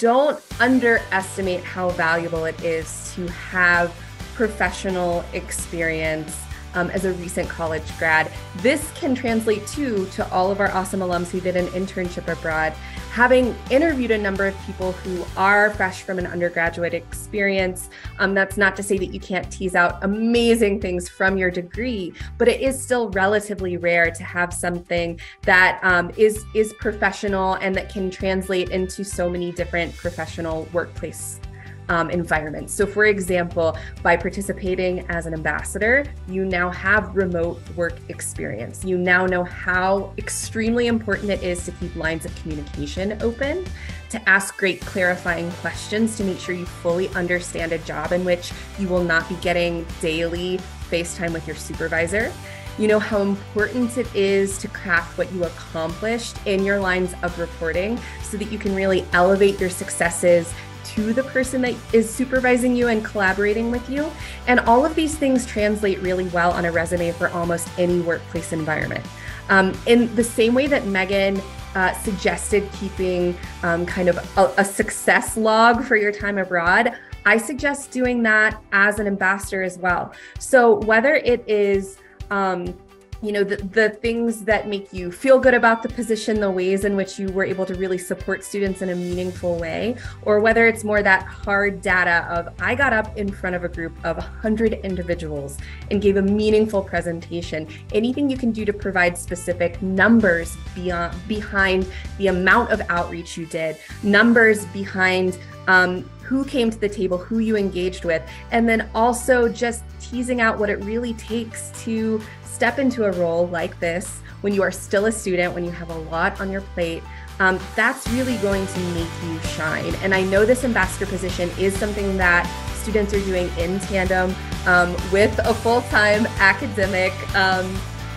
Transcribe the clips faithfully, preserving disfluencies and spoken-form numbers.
Don't underestimate how valuable it is to have professional experience um, as a recent college grad. This can translate too to all of our awesome alums who did an internship abroad. Having interviewed a number of people who are fresh from an undergraduate experience, um, that's not to say that you can't tease out amazing things from your degree, but it is still relatively rare to have something that um, is, is professional and that can translate into so many different professional workplace Um, environments. So for example, by participating as an ambassador, you now have remote work experience. You now know how extremely important it is to keep lines of communication open, to ask great clarifying questions to make sure you fully understand a job in which you will not be getting daily FaceTime with your supervisor. You know how important it is to craft what you accomplished in your lines of reporting so that you can really elevate your successes to the person that is supervising you and collaborating with you. And all of these things translate really well on a resume for almost any workplace environment. Um, in the same way that Megan uh, suggested keeping um, kind of a, a success log for your time abroad, I suggest doing that as an ambassador as well. So whether it is um, you know, the, the things that make you feel good about the position, the ways in which you were able to really support students in a meaningful way, or whether it's more that hard data of, I got up in front of a group of one hundred individuals and gave a meaningful presentation. Anything you can do to provide specific numbers beyond, behind the amount of outreach you did, numbers behind um, who came to the table, who you engaged with, and then also just teasing out what it really takes to step into a role like this when you are still a student, when you have a lot on your plate. Um, that's really going to make you shine. And I know this ambassador position is something that students are doing in tandem um, with a full-time academic um,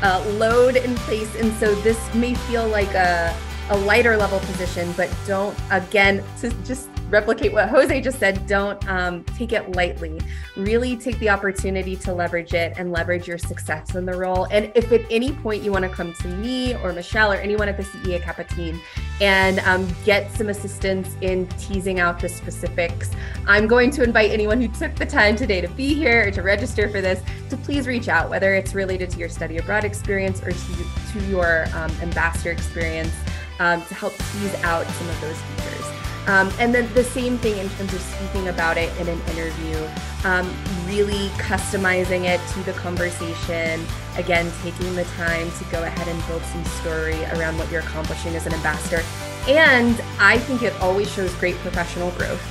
uh, load in place. And so this may feel like a, a lighter level position, but don't, again, to just replicate what Jose just said, don't um, take it lightly. Really take the opportunity to leverage it and leverage your success in the role. And if at any point you want to come to me or Michelle or anyone at the CEACAPA team and um, get some assistance in teasing out the specifics, I'm going to invite anyone who took the time today to be here or to register for this to please reach out, whether it's related to your study abroad experience or to, to your um, ambassador experience, um, to help tease out some of those features. Um, and then the same thing in terms of speaking about it in an interview, um, really customizing it to the conversation. Again, taking the time to go ahead and build some story around what you're accomplishing as an ambassador. And I think it always shows great professional growth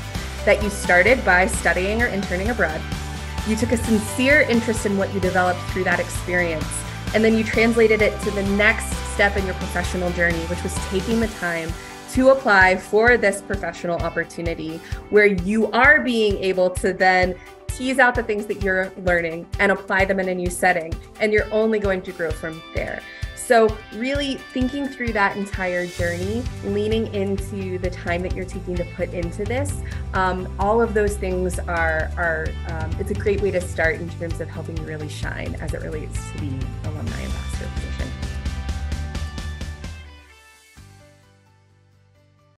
that you started by studying or interning abroad. You took a sincere interest in what you developed through that experience, and then you translated it to the next step in your professional journey, which was taking the time to apply for this professional opportunity where you are being able to then tease out the things that you're learning and apply them in a new setting, and you're only going to grow from there. So really thinking through that entire journey, leaning into the time that you're taking to put into this, um, all of those things are, are um, it's a great way to start in terms of helping you really shine as it relates to the alumni ambassador position.